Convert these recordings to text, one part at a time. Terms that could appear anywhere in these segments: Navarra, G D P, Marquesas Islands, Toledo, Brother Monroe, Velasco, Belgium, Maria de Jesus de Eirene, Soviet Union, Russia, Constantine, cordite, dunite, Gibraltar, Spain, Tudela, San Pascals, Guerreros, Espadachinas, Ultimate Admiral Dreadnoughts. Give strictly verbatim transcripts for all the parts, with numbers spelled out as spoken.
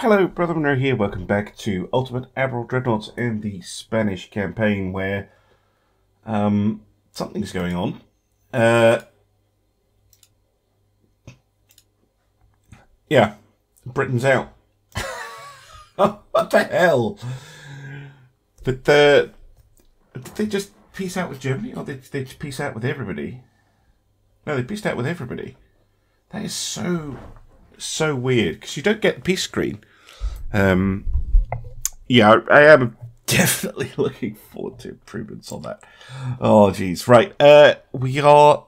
Hello, Brother Monroe here, welcome back to Ultimate Admiral Dreadnoughts and the Spanish campaign, where um, something's going on. Uh, yeah, Britain's out. What the hell? But uh, did they just peace out with Germany, or did they just peace out with everybody? No, they peaced out with everybody. That is so... so weird, because you don't get the peace screen. Um, yeah, I, I am definitely looking forward to improvements on that. Oh, geez. Right, uh, we are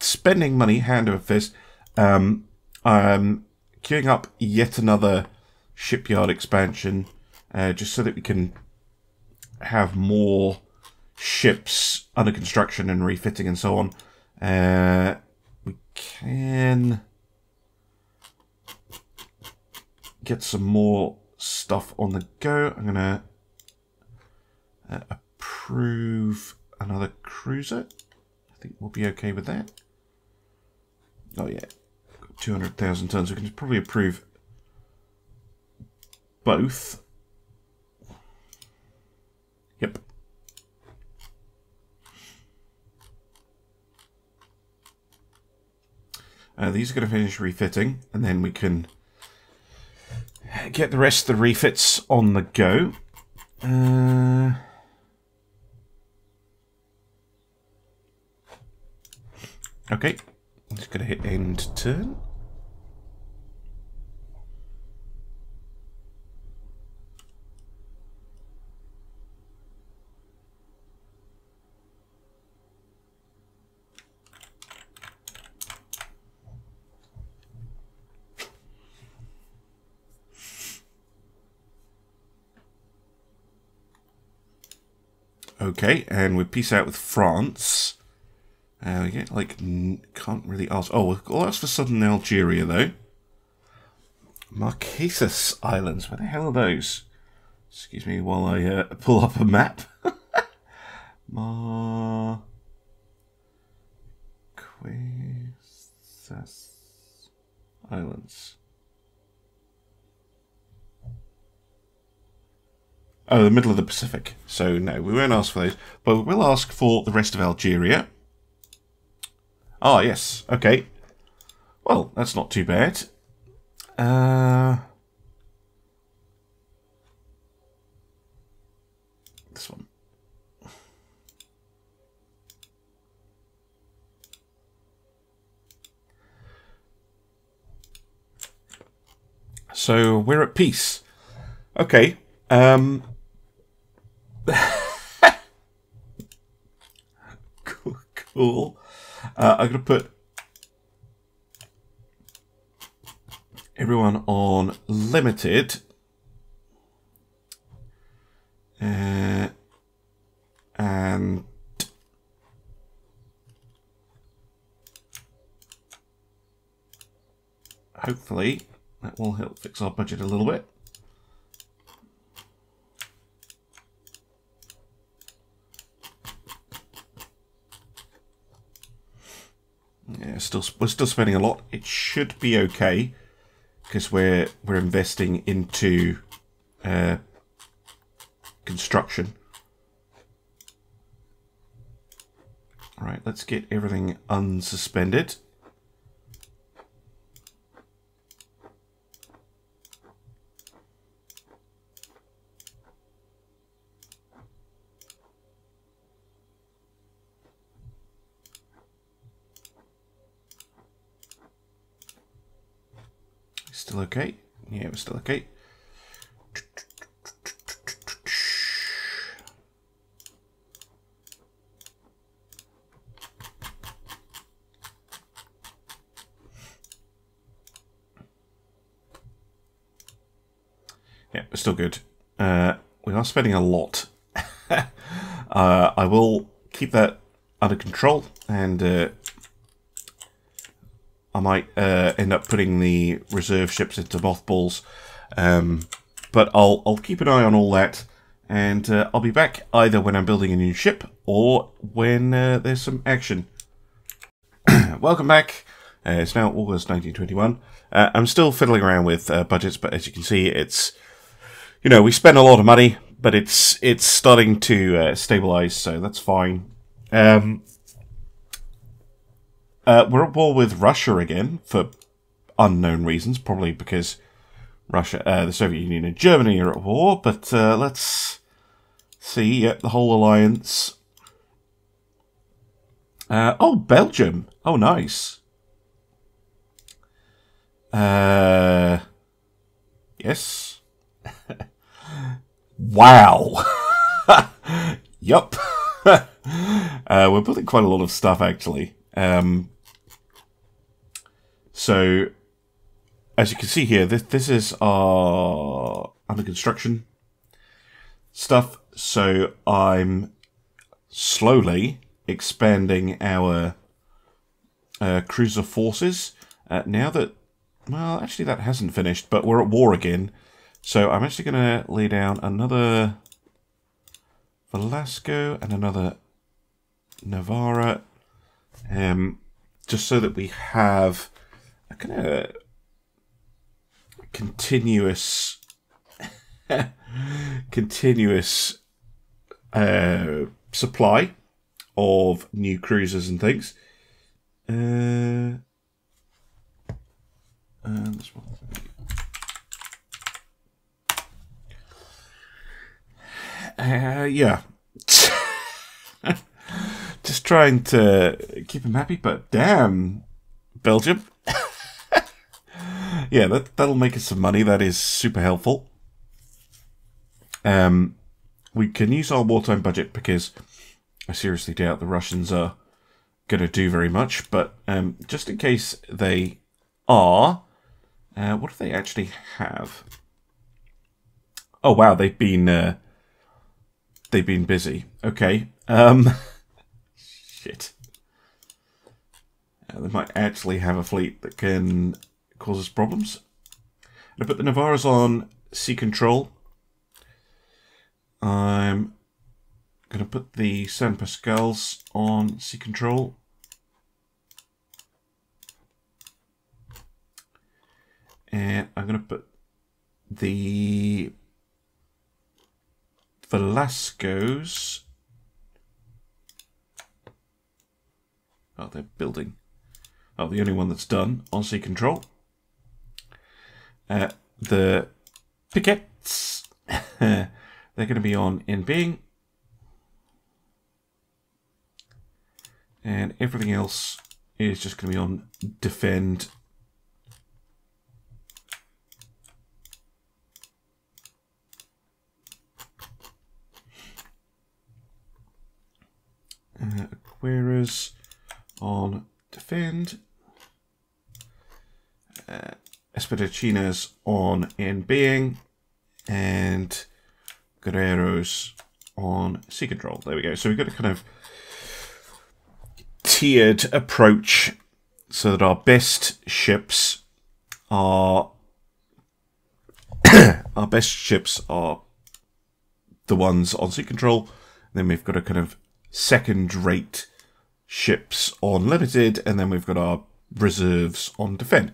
spending money hand over fist. Um, I'm queuing up yet another shipyard expansion, uh, just so that we can have more ships under construction and refitting and so on. Uh, we can... get some more stuff on the go. I'm gonna uh, approve another cruiser. I think we'll be okay with that. Oh yeah, two hundred thousand tons. We can probably approve both. Yep. Uh, these are gonna finish refitting, and then we can get the rest of the refits on the go. Uh, okay, I'm just going to hit end turn. Okay, and we peace out with France. Uh, we get, like, n can't really ask. Oh, we'll ask for southern Algeria, though. Marquesas Islands. Where the hell are those? Excuse me while I uh, pull up a map. Marquesas Islands. Oh, the middle of the Pacific. So, no, we won't ask for those. But we will ask for the rest of Algeria. Ah, yes. Okay. Well, that's not too bad. Uh, this one. So, we're at peace. Okay. Um... cool. cool. Uh, I'm going to put everyone on limited. Uh, and hopefully that will help fix our budget a little bit. Yeah, still we're still spending a lot. It should be okay because we're we're investing into uh, construction. All right, let's get everything unsuspended. Still okay? Yeah, we're still okay. Yeah, we're still good. Uh, we are spending a lot. uh, I will keep that under control, and uh, I might uh, end up putting the reserve ships into mothballs, um, but I'll, I'll keep an eye on all that, and uh, I'll be back either when I'm building a new ship or when uh, there's some action. Welcome back. Uh, it's now August nineteen twenty-one. Uh, I'm still fiddling around with uh, budgets, but as you can see, it's, you know, we spend a lot of money, but it's it's starting to uh, stabilize, so that's fine. Um, uh, we're at war with Russia again for unknown reasons, probably because Russia, uh, the Soviet Union, and Germany are at war. But uh, let's see, yeah, the whole alliance. Uh, oh, Belgium! Oh, nice. Uh, yes. Wow. Yup. uh, we're building quite a lot of stuff, actually. Um, so, as you can see here, this, this is our under construction stuff. So I'm slowly expanding our uh, cruiser forces. Uh, now that Well, actually that hasn't finished, but we're at war again. So I'm actually going to lay down another Velasco and another Navarra. Um, just so that we have a kind of continuous, continuous uh, supply of new cruisers and things. Uh... And this one. Uh, yeah. Just trying to keep him happy, but damn, Belgium. Yeah, that, that'll make us some money. That is super helpful. Um, we can use our wartime budget because I seriously doubt the Russians are going to do very much, but um, just in case they are... Uh, what do they actually have? Oh wow, they've been uh, they've been busy. Okay, um, shit. Uh, they might actually have a fleet that can cause us problems. I put the Navarras on sea control. I'm gonna put the San Pascals on sea control. And I'm going to put the Velascos. Oh, they're building. Oh, the only one that's done on sea control. Uh, the piquets. They're going to be on in being. And everything else is just going to be on defend. Uh, Guerreros on defend, uh, Espadachinas on in being, and Guerreros on sea control. There we go. So we've got a kind of tiered approach so that our best ships are our best ships are the ones on sea control. And then we've got a kind of second-rate ships on limited, and then we've got our reserves on defend.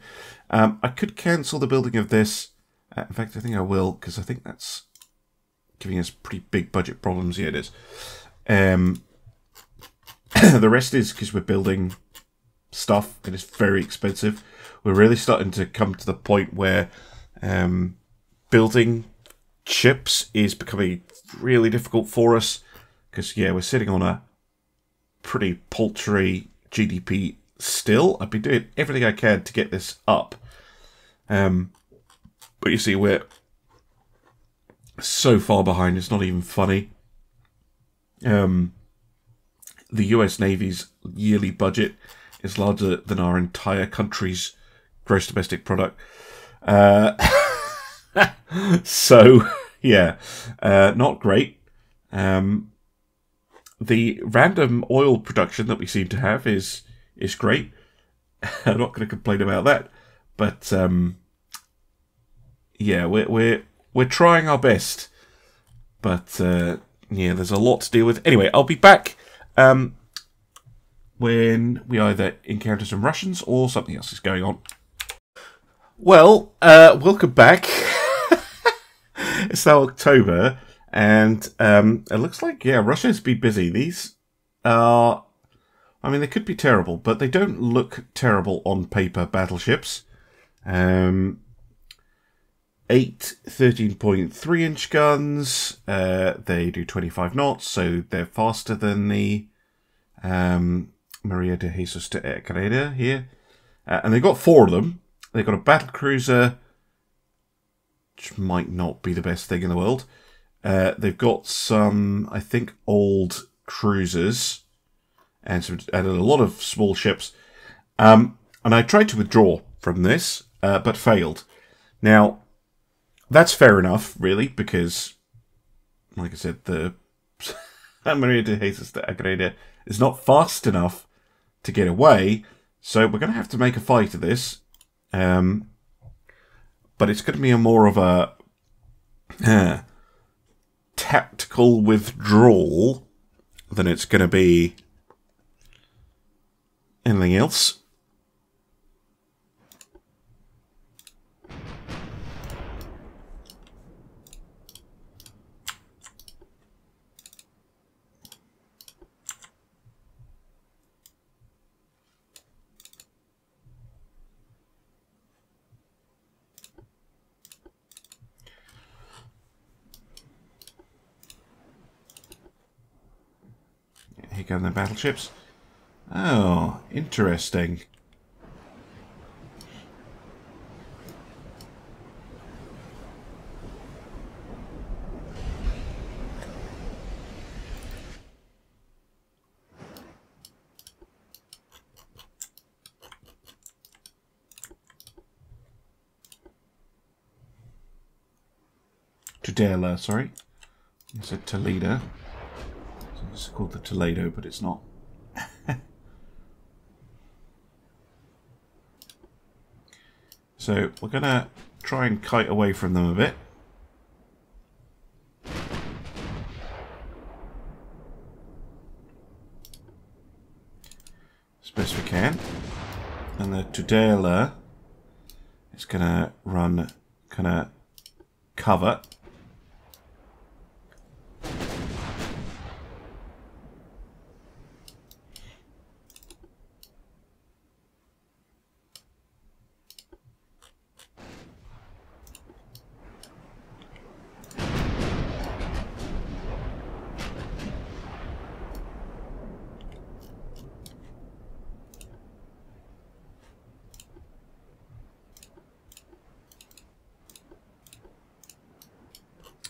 Um, I could cancel the building of this. Uh, in fact, I think I will, because I think that's giving us pretty big budget problems. Here it is. Um, the rest is because we're building stuff, and it's very expensive. We're really starting to come to the point where um, building ships is becoming really difficult for us. Because, yeah, we're sitting on a pretty paltry G D P still. I've been doing everything I can to get this up. Um, but you see, we're so far behind, it's not even funny. Um, the U S Navy's yearly budget is larger than our entire country's gross domestic product. Uh, so, yeah, uh, not great. Um... The random oil production that we seem to have is is great. I'm not going to complain about that, but um, yeah, we're we're we're trying our best. But uh, yeah, there's a lot to deal with. Anyway, I'll be back um, when we either encounter some Russians or something else is going on. Well, uh, welcome back. It's now October, and um, it looks like, yeah, Russia's been busy. These are, I mean, they could be terrible, but they don't look terrible on paper battleships. Um, eight thirteen point three inch guns, uh, they do twenty-five knots, so they're faster than the um, Maria de Jesus de Eirene here. Uh, and they've got four of them. They've got a battle cruiser, which might not be the best thing in the world. Uh, they've got some, I think, old cruisers and, some, and a lot of small ships. Um, and I tried to withdraw from this, uh, but failed. Now, that's fair enough, really, because, like I said, the Maria de Jesus de Eirene is not fast enough to get away. So we're going to have to make a fight of this. Um, but it's going to be a more of a uh, tactical withdrawal than it's going to be anything else. On their battleships. Oh, interesting. Tudela, sorry. I said Toledo. It's called the Toledo, but it's not. So we're going to try and kite away from them a bit. As best we can. And the Tudela is going to run kind of cover.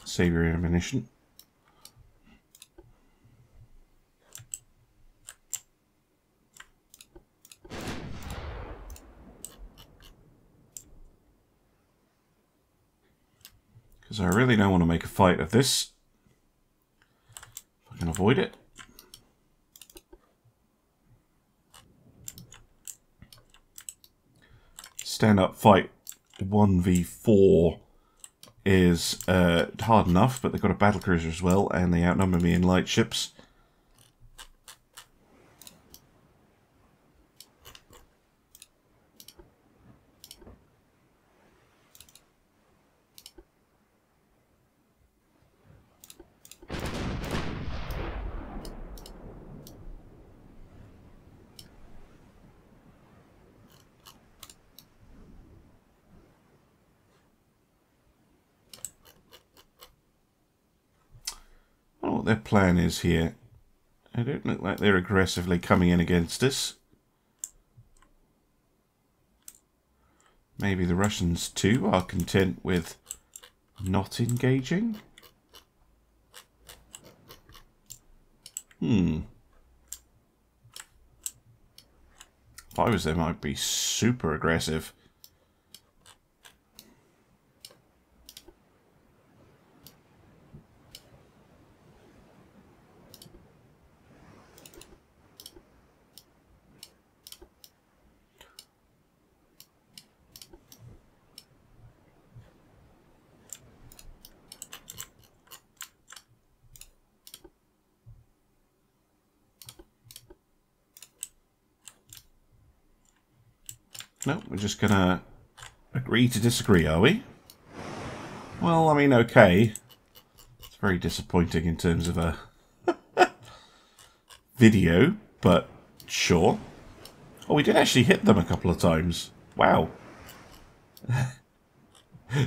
Save your ammunition. Because I really don't want to make a fight of this. If I can avoid it. Stand up fight one v four. Is uh, hard enough, but they've got a battle cruiser as well, and they outnumber me in light ships. Their plan is here. They don't look like they're aggressively coming in against us. Maybe the Russians too are content with not engaging. Hmm. If I was them, I'd be super aggressive. No, we're just going to Agree to disagree, are we? Well, I mean, okay. It's very disappointing in terms of a video, but sure. Oh, we did actually hit them a couple of times. Wow.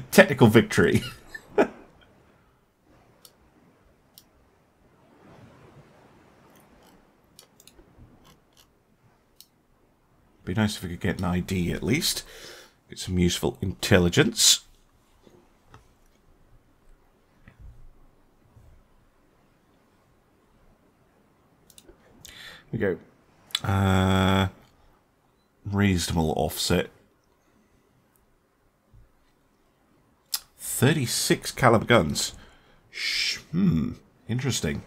Technical victory. Be nice if we could get an I D at least. Get some useful intelligence. Here we go. Uh, reasonable offset. thirty-six caliber guns. Shh, hmm. Interesting.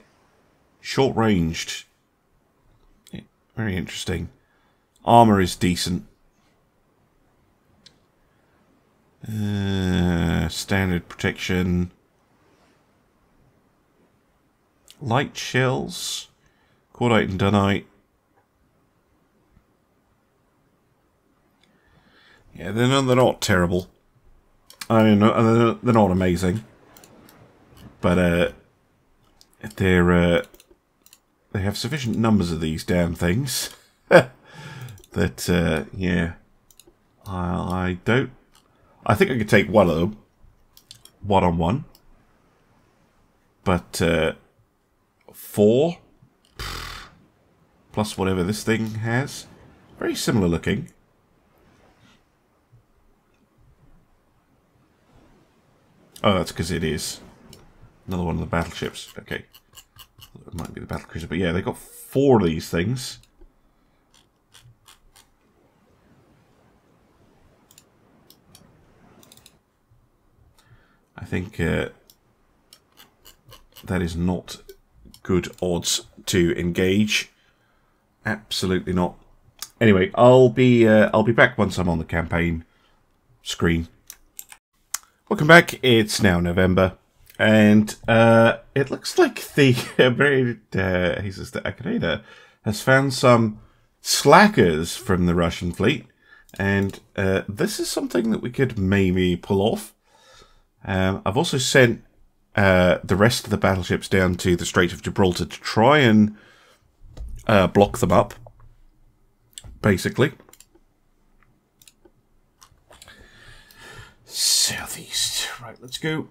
Short ranged. Yeah, very interesting. Armor is decent. Uh, standard protection. Light shells. Cordite and dunite. Yeah, they're not, they're not terrible. I mean, they're not amazing. But uh, they're, uh, they have sufficient numbers of these damn things. That, uh, yeah, I, I don't, I think I could take one of them, one on one, but, uh, four, plus whatever this thing has, very similar looking. Oh, that's because it is another one of the battleships, okay, it might be the battle cruiser, but yeah, they got four of these things. I think uh, that is not good odds to engage. Absolutely not. Anyway, I'll be uh, I'll be back once I'm on the campaign screen. Welcome back. It's now November, and uh, it looks like the Maria de Jesus de Eirene has found some slackers from the Russian fleet, and uh, this is something that we could maybe pull off. Um, I've also sent uh, the rest of the battleships down to the Strait of Gibraltar to try and uh, block them up, basically. Southeast. Right, let's go.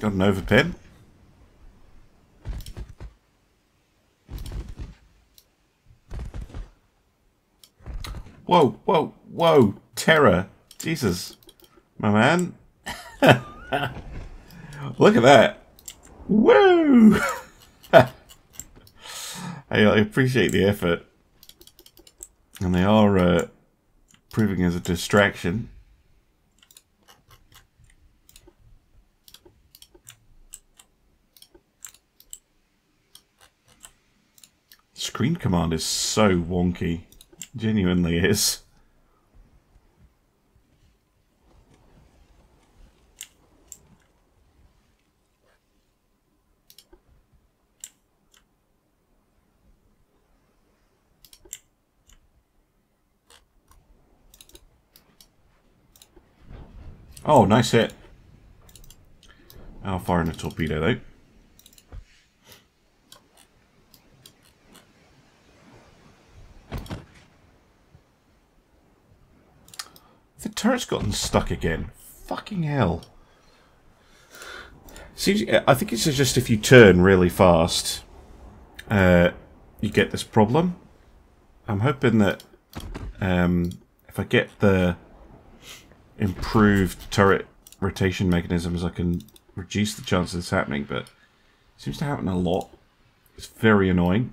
Got an overpin. Whoa, whoa, whoa. Terror. Jesus. My man. Look at that. Whoa. I, I appreciate the effort. And they are uh, proving as a distraction. Screen command is so wonky. Genuinely is. Oh, nice hit. I'll fire in a torpedo though. The turret's gotten stuck again. Fucking hell. Seems, I think it's just if you turn really fast, uh, you get this problem. I'm hoping that um, if I get the improved turret rotation mechanisms, I can reduce the chance of this happening, but it seems to happen a lot. It's very annoying.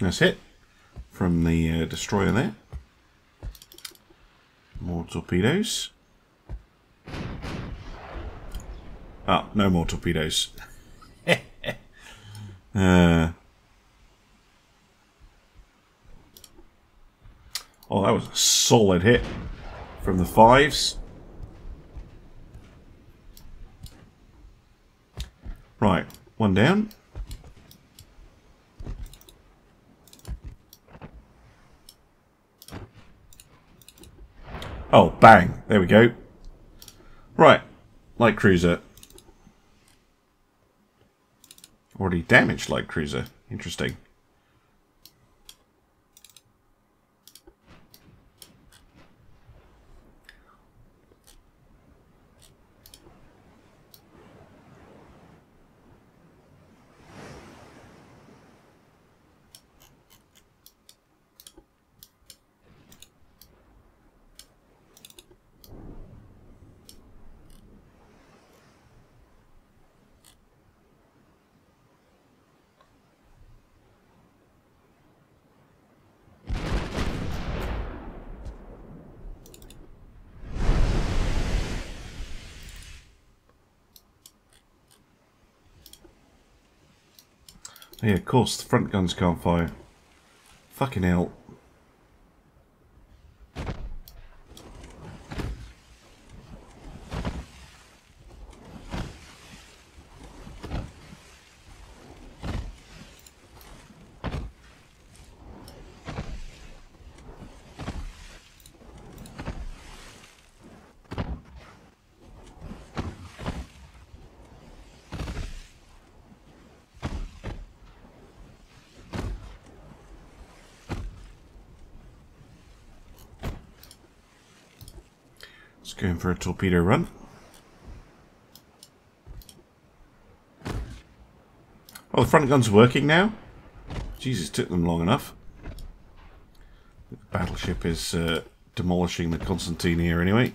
Nice hit from the uh, destroyer there. More torpedoes. Ah, no more torpedoes. uh, oh, that was a solid hit from the fives. Right, one down. Oh, bang. There we go. Right. Light cruiser. Already damaged light cruiser. Interesting. Yeah, of course, the front guns can't fire. Fucking hell. Going for a torpedo run. Oh, the front gun's working now? Jesus, took them long enough. The battleship is uh, demolishing the Constantine here anyway.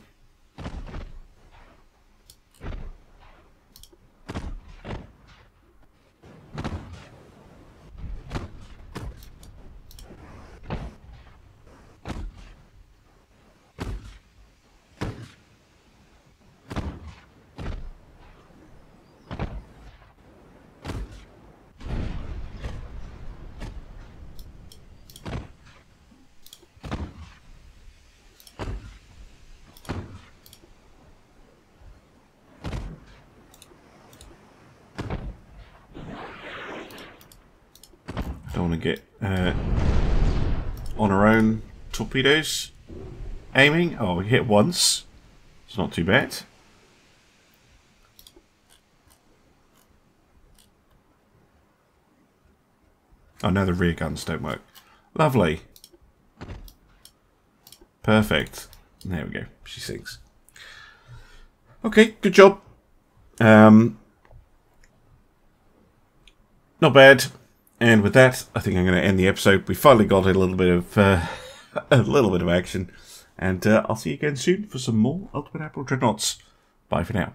Don't want to get uh, on our own torpedoes. Aiming. Oh, we hit once. It's not too bad. Oh, no, the rear guns don't work. Lovely. Perfect. There we go. She sinks. Okay, good job. Um, not bad. And with that, I think I'm going to end the episode. We finally got a little bit of uh, a little bit of action, and uh, I'll see you again soon for some more Ultimate Admiral Dreadnoughts. Bye for now.